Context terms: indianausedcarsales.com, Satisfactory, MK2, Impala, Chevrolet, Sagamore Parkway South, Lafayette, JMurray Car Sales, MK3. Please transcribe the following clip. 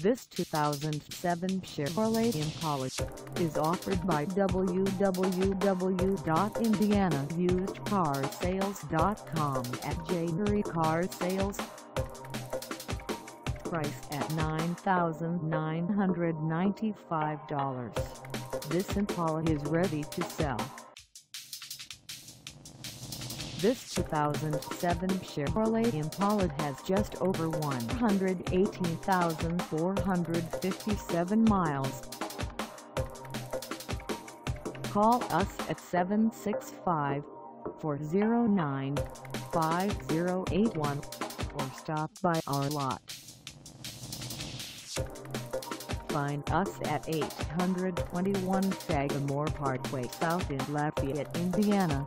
This 2007 Chevrolet Impala is offered by www.indianausedcarsales.com at JMurray Car Sales. Price at $9,995. This Impala is ready to sell. This 2007 Chevrolet Impala has just over 118,457 miles. Call us at 765-409-5081 or stop by our lot. Find us at 821 Sagamore Parkway South in Lafayette, Indiana,